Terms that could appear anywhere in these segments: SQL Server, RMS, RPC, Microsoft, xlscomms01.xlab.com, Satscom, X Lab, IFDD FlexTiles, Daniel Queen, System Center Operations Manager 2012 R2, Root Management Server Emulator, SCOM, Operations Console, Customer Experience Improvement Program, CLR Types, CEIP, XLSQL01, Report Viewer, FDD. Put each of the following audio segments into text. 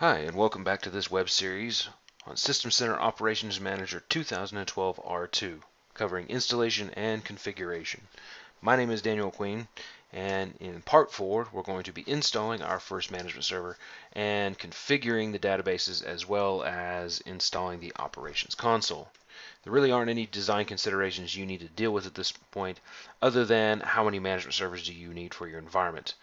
Hi, and welcome back to this web series on System Center Operations Manager 2012 R2, covering installation and configuration. My name is Daniel Queen, and in part 4, we're going to be installing our first management server and configuring the databases as well as installing the Operations Console. There really aren't any design considerations you need to deal with at this point, other than how many management servers do you need for your environment.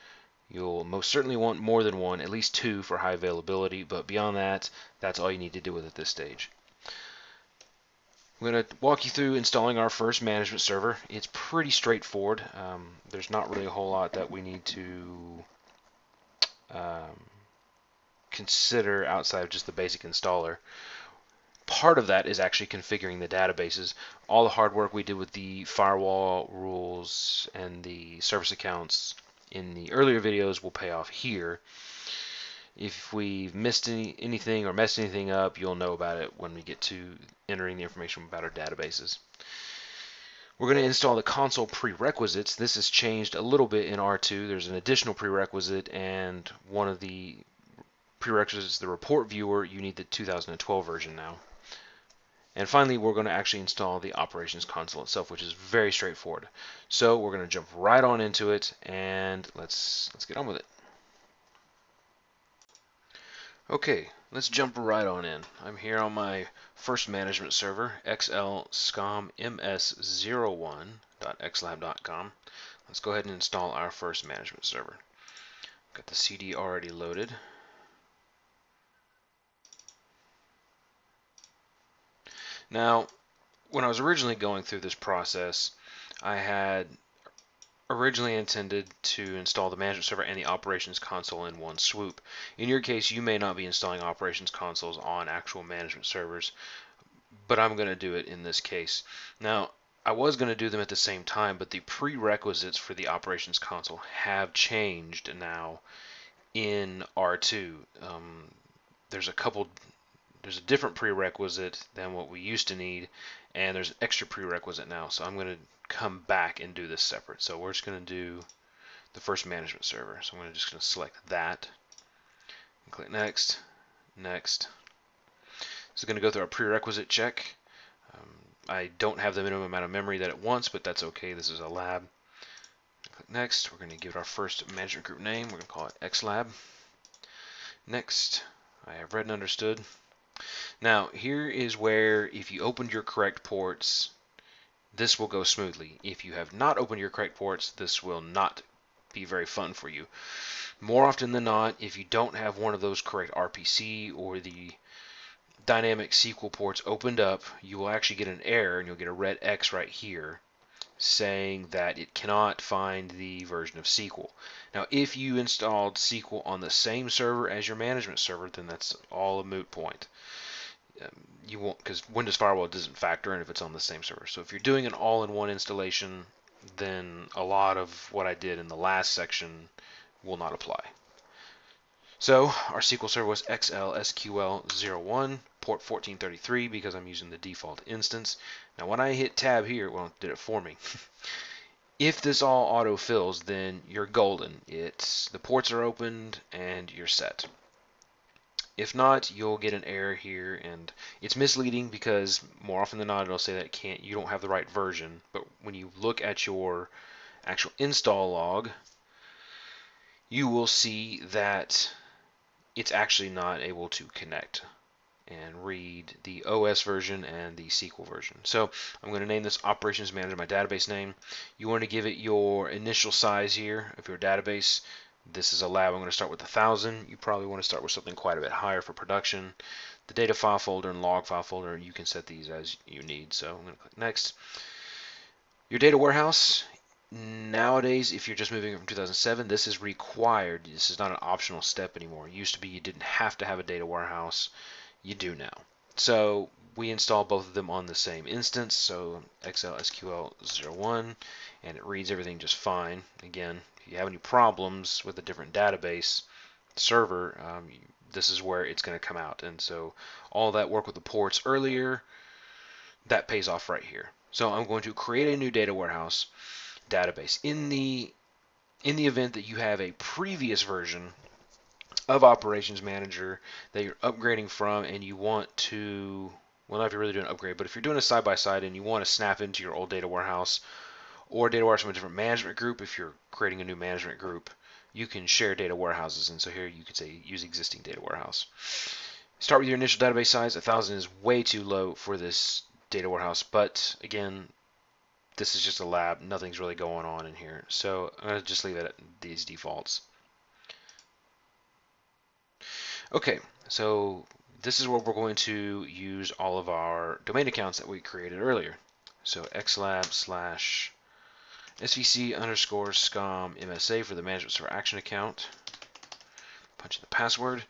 You'll most certainly want more than one, at least two for high availability, but beyond that, that's all you need to deal with at this stage. I'm going to walk you through installing our first management server. It's pretty straightforward. There's not really a whole lot that we need to consider outside of just the basic installer. Part of that is actually configuring the databases. All the hard work we did with the firewall rules and the service accounts in the earlier videos will pay off here. If we've missed anything or messed anything up, you'll know about it when we get to entering the information about our databases. We're going to install the console prerequisites. This has changed a little bit in R2. There's an additional prerequisite, and one of the prerequisites, the report viewer, you need the 2012 version now. And finally, we're going to actually install the Operations Console itself, which is very straightforward. So we're going to jump right on into it, and let's get on with it. Okay, let's jump right on in. I'm here on my first management server, xlscomms01.xlab.com. Let's go ahead and install our first management server. Got the CD already loaded. Now, when I was originally going through this process, I had originally intended to install the management server and the operations console in one swoop. In your case, you may not be installing operations consoles on actual management servers, but I'm going to do it in this case. Now, I was going to do them at the same time, but the prerequisites for the operations console have changed now in R2. There's a different prerequisite than what we used to need, and there's an extra prerequisite now, so I'm going to come back and do this separate. So we're just going to do the first management server. So I'm just going to select that and click next, next. This is going to go through our prerequisite check. I don't have the minimum amount of memory that it wants, but that's okay. This is a lab. Click next. We're going to give it our first management group name. We're going to call it X Lab. Next. I have read and understood. Now, here is where, if you opened your correct ports, this will go smoothly. If you have not opened your correct ports, this will not be very fun for you. More often than not, if you don't have one of those correct RPC or the dynamic SQL ports opened up, you will actually get an error, and you'll get a red X right here saying that it cannot find the version of SQL. Now, if you installed SQL on the same server as your management server, then that's all a moot point. You won't, because Windows Firewall doesn't factor in if it's on the same server. So if you're doing an all-in-one installation, then a lot of what I did in the last section will not apply. So our SQL server was XLSQL01, port 1433, because I'm using the default instance. Now when I hit tab here, well, it did it for me. If this all auto-fills, then you're golden. The ports are opened and you're set. If not, you'll get an error here, and it's misleading because more often than not it'll say that you don't have the right version, but when you look at your actual install log, you will see that it's actually not able to connect and read the OS version and the SQL version. So I'm going to name this Operations Manager, my database name. You want to give it your initial size here of your database. This is a lab. I'm going to start with 1,000. You probably want to start with something quite a bit higher for production. The data file folder and log file folder, you can set these as you need. So I'm going to click next. Your data warehouse. Nowadays, if you're just moving from 2007, this is required. This is not an optional step anymore. It used to be you didn't have to have a data warehouse. You do now. So we install both of them on the same instance. So XLSQL01, and it reads everything just fine. Again, if you have any problems with a different database server, this is where it's going to come out. And so all that work with the ports earlier, that pays off right here. So I'm going to create a new data warehouse database. In the event that you have a previous version of Operations Manager that you're upgrading from, and you want to, well, not if you're really doing an upgrade, but if you're doing a side-by-side and you want to snap into your old data warehouse or data warehouse from a different management group, if you're creating a new management group, you can share data warehouses. And so here you could say use existing data warehouse. Start with your initial database size. 1,000 is way too low for this data warehouse, but again, this is just a lab. Nothing's really going on in here. So I'm going to just leave it at these defaults. Okay, so this is where we're going to use all of our domain accounts that we created earlier. So xlab/svc_scom_msa for the management server action account. Punch in the password.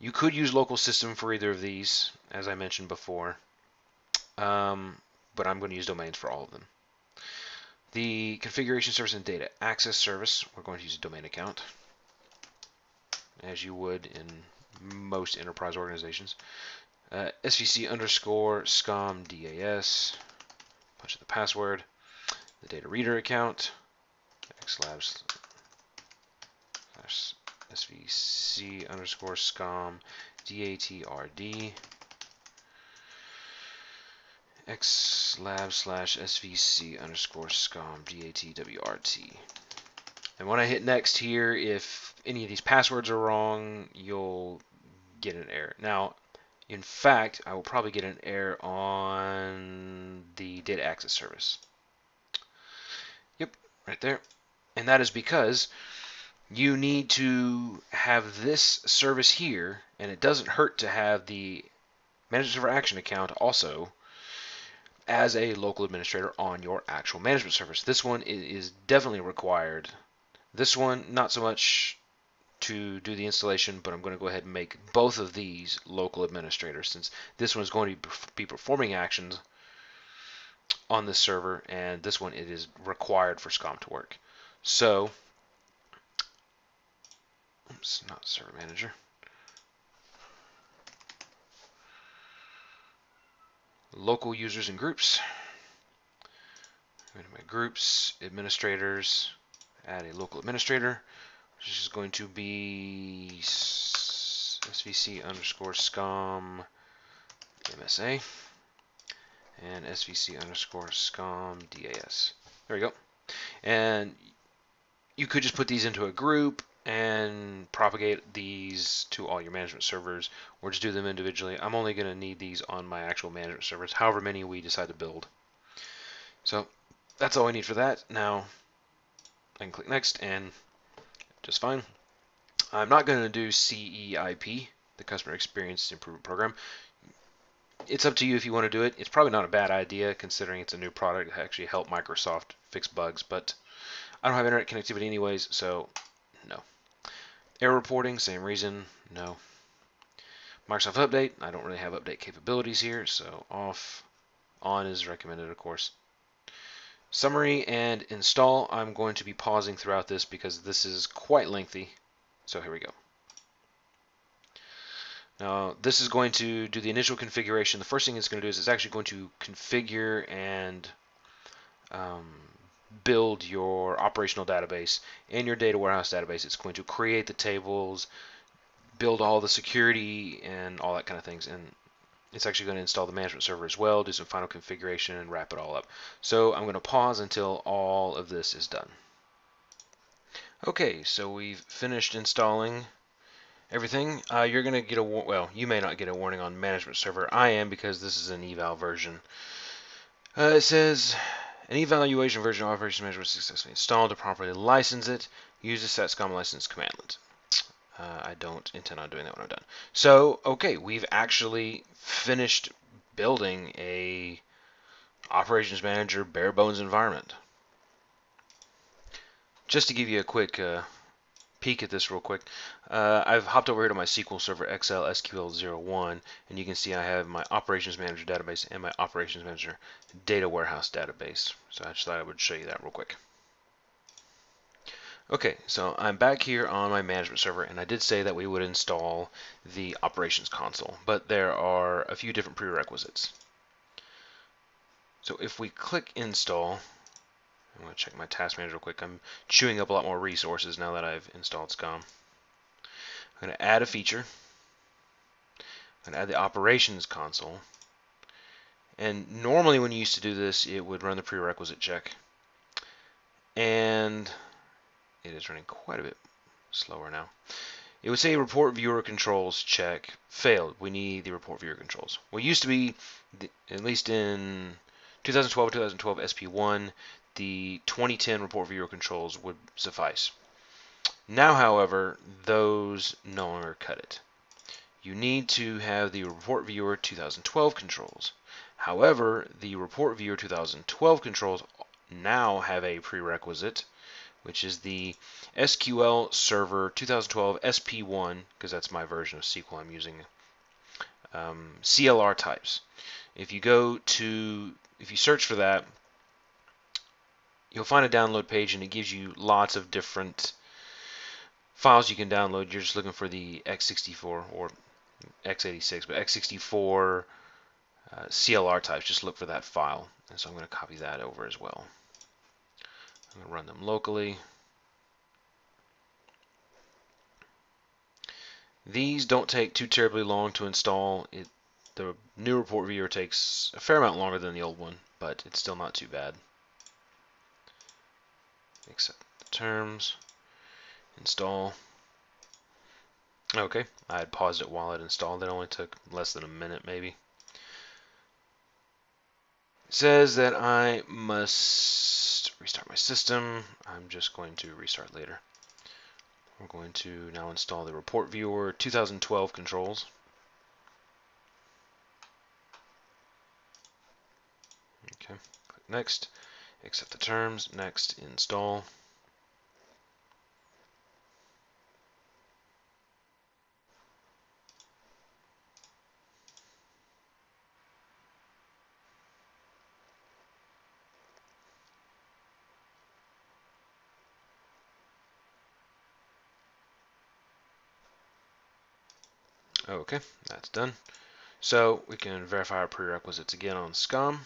You could use local system for either of these, as I mentioned before, but I'm going to use domains for all of them. The configuration service and data access service, we're going to use a domain account, as you would in most enterprise organizations. svc_scomdas, punch in the password. The data reader account, xlab/svc_scomdatrd, xlab/svc_scomdatwrt. And when I hit next here, if any of these passwords are wrong, you'll get an error. Now, in fact, I will probably get an error on the data access service. Yep, right there. And that is because you need to have this service here, and it doesn't hurt to have the management server action account also as a local administrator on your actual management service. This one is definitely required. This one, not so much to do the installation, but I'm going to go ahead and make both of these local administrators, since this one is going to be performing actions on this server, and this one, it is required for SCOM to work. So, oops, not server manager. Local users and groups. Go to my groups, administrators, add a local administrator, which is going to be svc_scom msa and svc_scom das. There we go. And you could just put these into a group and propagate these to all your management servers, or just do them individually. I'm only going to need these on my actual management servers, however many we decide to build. So that's all I need for that. Now I can click next, and just fine. I'm not going to do CEIP, the Customer Experience Improvement Program. It's up to you if you want to do it. It's probably not a bad idea, considering it's a new product that actually helped Microsoft fix bugs, but I don't have internet connectivity anyways, so no. Error reporting, same reason, no. Microsoft Update, I don't really have update capabilities here, so off. On is recommended, of course. Summary and install, I'm going to be pausing throughout this because this is quite lengthy, so here we go. Now, this is going to do the initial configuration. The first thing it's going to do is it's actually going to configure and build your operational database and your data warehouse database. It's going to create the tables, build all the security and all that kind of things, and it's actually going to install the management server as well, do some final configuration, and wrap it all up. So I'm going to pause until all of this is done. Okay, so we've finished installing everything. You're going to get a well, you may not get a warning on management server. I am, because this is an eval version. It says an evaluation version of Operations Manager was successfully installed. To properly license it, use the Satscom license commandlet. I don't intend on doing that when I'm done. So, okay, we've actually finished building a Operations Manager bare bones environment. Just to give you a quick peek at this real quick, I've hopped over here to my SQL Server XLSQL01, and you can see I have my Operations Manager database and my Operations Manager data warehouse database. So I just thought I would show you that real quick. Okay, so I'm back here on my management server, and I did say that we would install the Operations Console, but there are a few different prerequisites. So if we click install, I'm going to check my task manager real quick. I'm chewing up a lot more resources now that I've installed SCOM. I'm going to add a feature. I'm going to add the Operations Console. And normally when you used to do this, it would run the prerequisite check. And it is running quite a bit slower now. It would say Report Viewer Controls check failed. We need the Report Viewer Controls. Well, it used to be, at least in 2012 or 2012 SP1, the 2010 Report Viewer Controls would suffice. Now, however, those no longer cut it. You need to have the Report Viewer 2012 controls. However, the Report Viewer 2012 controls now have a prerequisite, which is the SQL Server 2012 SP1, because that's my version of SQL I'm using, CLR Types. If you search for that, you'll find a download page, and it gives you lots of different files you can download. You're just looking for the x64 or x86, but x64 CLR types. Just look for that file. And so I'm going to copy that over as well. I'm going to run them locally. These don't take too terribly long to install. The new Report Viewer takes a fair amount longer than the old one, but it's still not too bad. Accept the terms. Install. Okay, I had paused it while it installed. It only took less than a minute, maybe. It says that I must restart my system. I'm just going to restart later. We're going to now install the Report Viewer 2012 controls. Okay, click next, accept the terms, next, install. Okay, that's done. So we can verify our prerequisites again on SCOM.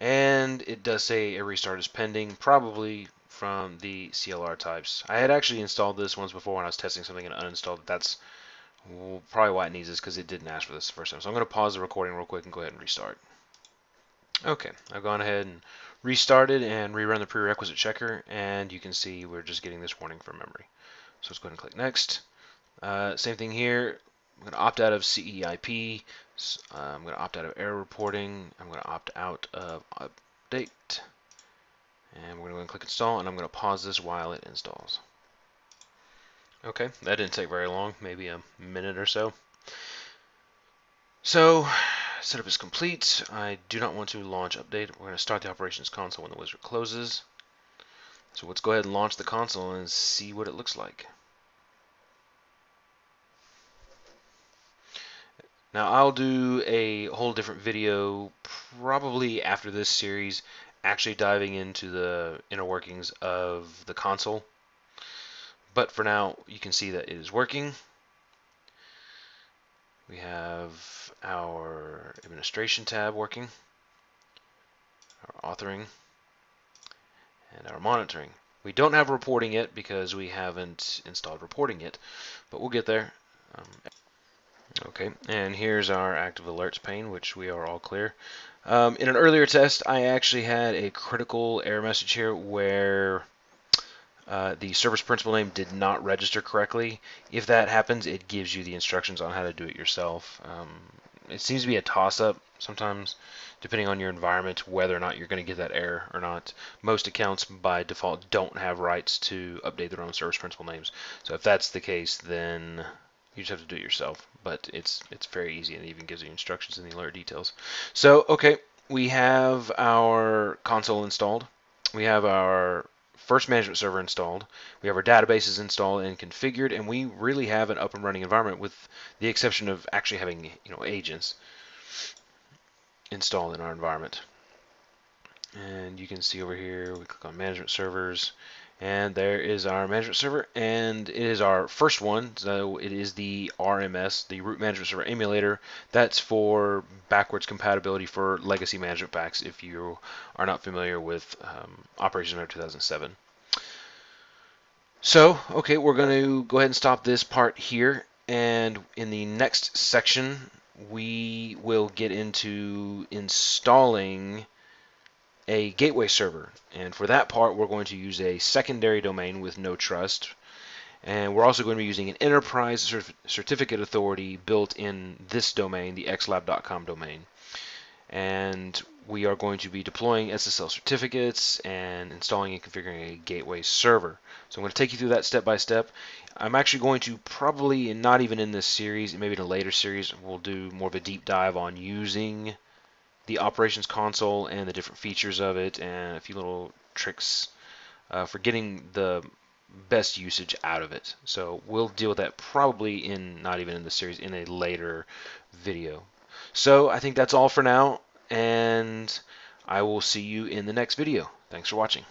And it does say a restart is pending, probably from the CLR types. I had actually installed this once before when I was testing something and uninstalled it. That's probably why it needs this, because it didn't ask for this the first time. So I'm going to pause the recording real quick and go ahead and restart. Okay, I've gone ahead and restarted and rerun the prerequisite checker, and you can see we're just getting this warning from memory. So let's go ahead and click next. Same thing here. I'm going to opt out of CEIP, I'm going to opt out of error reporting, I'm going to opt out of update, and we're going to go and click install, and I'm going to pause this while it installs. Okay, that didn't take very long, maybe a minute or so. So, setup is complete. I do not want to launch update. We're going to start the Operations Console when the wizard closes. So let's go ahead and launch the console and see what it looks like. Now, I'll do a whole different video probably after this series actually diving into the inner workings of the console. But for now, you can see that it is working. We have our administration tab working, our authoring, and our monitoring. We don't have reporting yet because we haven't installed reporting yet, but we'll get there. Okay, and here's our active alerts pane, which we are all clear. In an earlier test, I actually had a critical error message here where the service principal name did not register correctly. If that happens, it gives you the instructions on how to do it yourself. It seems to be a toss-up sometimes, depending on your environment, whether or not you're going to get that error or not. Most accounts, by default, don't have rights to update their own service principal names. So if that's the case, then you just have to do it yourself, but it's very easy and it even gives you instructions in the alert details. So, okay, we have our console installed. We have our first management server installed. We have our databases installed and configured, and we really have an up and running environment with the exception of actually having, agents installed in our environment. And you can see over here, we click on management servers. And there is our management server, and it is our first one, so it is the RMS, the Root Management Server Emulator. That's for backwards compatibility for legacy management packs if you are not familiar with Operations Manager 2007. So, okay, we're going to go ahead and stop this part here, and in the next section we will get into installing a gateway server, and for that part we're going to use a secondary domain with no trust, and we're also going to be using an enterprise certificate authority built in this domain, the xlab.com domain, and we are going to be deploying SSL certificates and installing and configuring a gateway server. So I'm going to take you through that step by step. I'm actually going to probably, and not even in this series, maybe in a later series, we'll do more of a deep dive on using the Operations Console and the different features of it and a few little tricks for getting the best usage out of it. So we'll deal with that probably in, not even in this series, in a later video. So I think that's all for now, and I will see you in the next video. Thanks for watching.